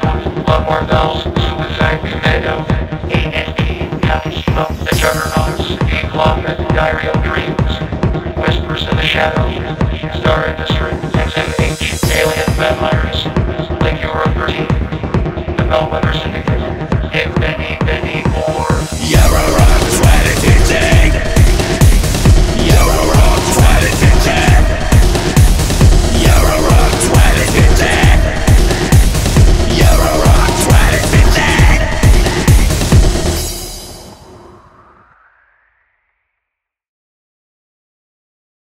One More Bells, Suicide Commando, A.S.P., Apoptygma The Juggernauts, The Diary of Dreams, Whispers in the Shadow, Star-Industry-XMH, Alien Vampires, Lescure 13, The Bellwether Syndicate.